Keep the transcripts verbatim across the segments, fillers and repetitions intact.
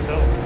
years old. Oh,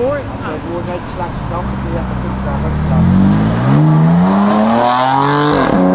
door. Ja, ik hoor net slags kant, dus je hebt een punt daar, dat is klaar.